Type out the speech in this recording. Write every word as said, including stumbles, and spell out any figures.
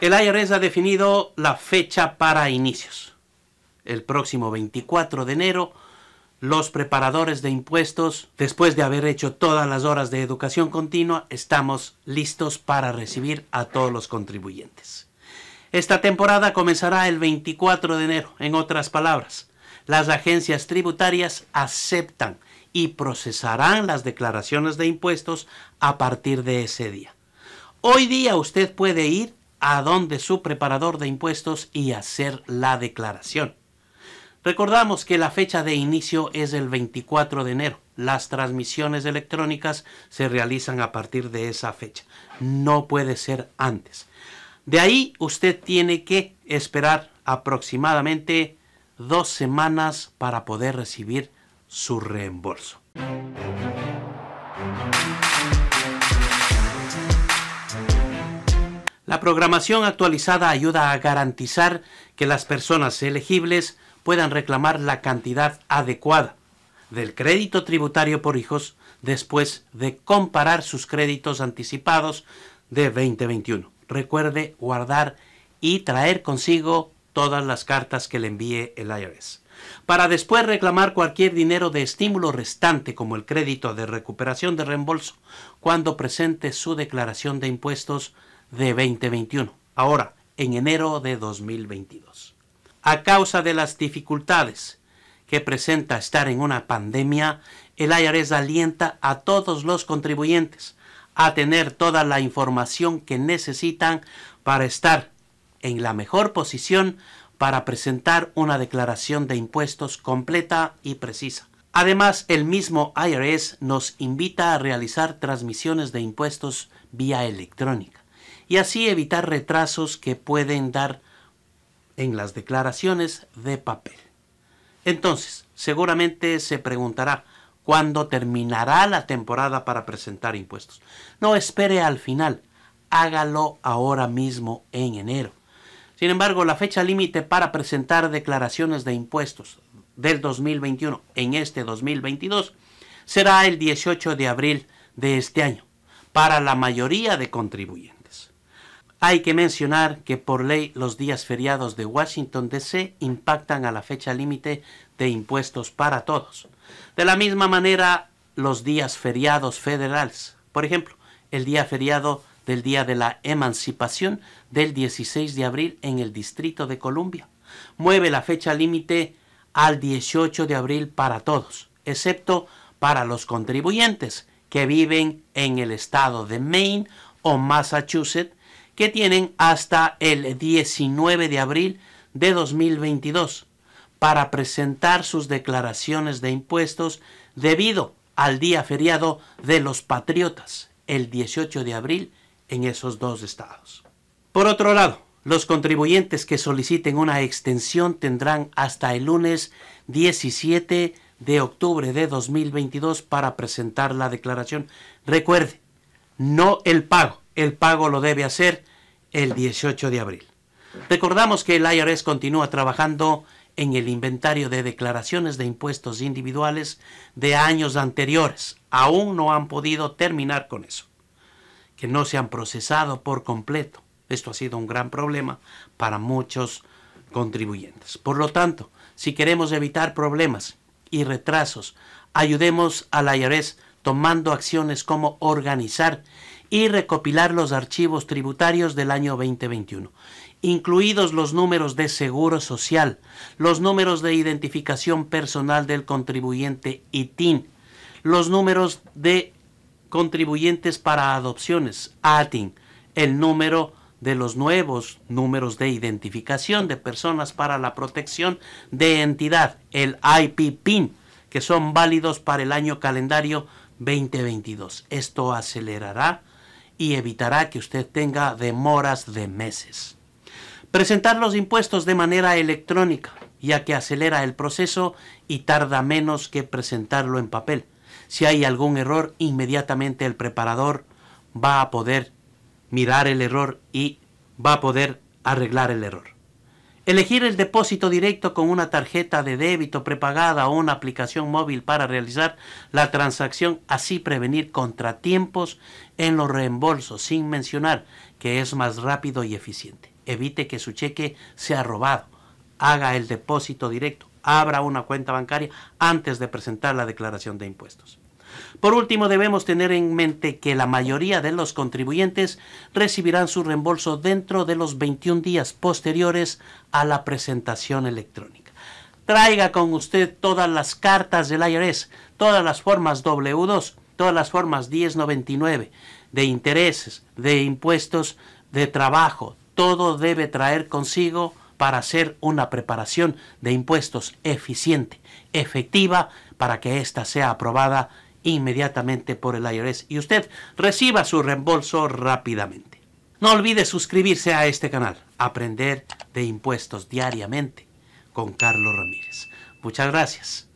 El I R S ha definido la fecha para inicios. El próximo veinticuatro de enero, los preparadores de impuestos, después de haber hecho todas las horas de educación continua, estamos listos para recibir a todos los contribuyentes. Esta temporada comenzará el veinticuatro de enero. En otras palabras, las agencias tributarias aceptan y procesarán las declaraciones de impuestos a partir de ese día. Hoy día usted puede ir a donde su preparador de impuestos y hacer la declaración. Recordamos que la fecha de inicio es el veinticuatro de enero. Las transmisiones electrónicas se realizan a partir de esa fecha. No puede ser antes. De ahí usted tiene que esperar aproximadamente dos semanas para poder recibir su reembolso. La programación actualizada ayuda a garantizar que las personas elegibles puedan reclamar la cantidad adecuada del crédito tributario por hijos después de comparar sus créditos anticipados de veinte veintiuno. Recuerde guardar y traer consigo todas las cartas que le envíe el I R S, para después reclamar cualquier dinero de estímulo restante como el crédito de recuperación de reembolso cuando presente su declaración de impuestos de veinte veintiuno, ahora en enero de dos mil veintidós. A causa de las dificultades que presenta estar en una pandemia, el I R S alienta a todos los contribuyentes a tener toda la información que necesitan para estar en la mejor posición para presentar una declaración de impuestos completa y precisa. Además, el mismo I R S nos invita a realizar transmisiones de impuestos vía electrónica y así evitar retrasos que pueden dar en las declaraciones de papel. Entonces, seguramente se preguntará cuándo terminará la temporada para presentar impuestos. No espere al final, hágalo ahora mismo en enero. Sin embargo, la fecha límite para presentar declaraciones de impuestos del dos mil veintiuno en este dos mil veintidós será el dieciocho de abril de este año para la mayoría de contribuyentes. Hay que mencionar que por ley los días feriados de Washington D C impactan a la fecha límite de impuestos para todos. De la misma manera, los días feriados federales, por ejemplo, el día feriado del Día de la Emancipación del dieciséis de abril en el Distrito de Columbia, mueve la fecha límite al dieciocho de abril para todos, excepto para los contribuyentes que viven en el estado de Maine o Massachusetts, que tienen hasta el diecinueve de abril de dos mil veintidós para presentar sus declaraciones de impuestos debido al día feriado de los patriotas, el dieciocho de abril en esos dos estados. Por otro lado, los contribuyentes que soliciten una extensión tendrán hasta el lunes diecisiete de octubre de dos mil veintidós para presentar la declaración. Recuerde, no el pago. El pago lo debe hacer el dieciocho de abril. Recordamos que el I R S continúa trabajando en el inventario de declaraciones de impuestos individuales de años anteriores. Aún no han podido terminar con eso, que no se han procesado por completo. Esto ha sido un gran problema para muchos contribuyentes. Por lo tanto, si queremos evitar problemas y retrasos, ayudemos al I R S tomando acciones como organizar y recopilar los archivos tributarios del año veinte veintiuno, incluidos los números de seguro social, los números de identificación personal del contribuyente I T I N, los números de contribuyentes para adopciones, A T I N, el número de los nuevos números de identificación de personas para la protección de entidad, el I P P I N, que son válidos para el año calendario veinte veintidós. Esto acelerará y evitará que usted tenga demoras de meses. Presentar los impuestos de manera electrónica, ya que acelera el proceso y tarda menos que presentarlo en papel. Si hay algún error, inmediatamente el preparador va a poder mirar el error y va a poder arreglar el error. Elegir el depósito directo con una tarjeta de débito prepagada o una aplicación móvil para realizar la transacción, así prevenir contratiempos en los reembolsos, sin mencionar que es más rápido y eficiente. Evite que su cheque sea robado. Haga el depósito directo. Abra una cuenta bancaria antes de presentar la declaración de impuestos. Por último, debemos tener en mente que la mayoría de los contribuyentes recibirán su reembolso dentro de los veintiún días posteriores a la presentación electrónica. Traiga con usted todas las cartas del I R S, todas las formas doble u dos, todas las formas diez noventa y nueve, de intereses, de impuestos, de trabajo. Todo debe traer consigo para hacer una preparación de impuestos eficiente, efectiva, para que ésta sea aprobada inmediatamente por el I R S y usted reciba su reembolso rápidamente. No olvide suscribirse a este canal, Aprender de Impuestos Diariamente con Carlos Ramírez. Muchas gracias.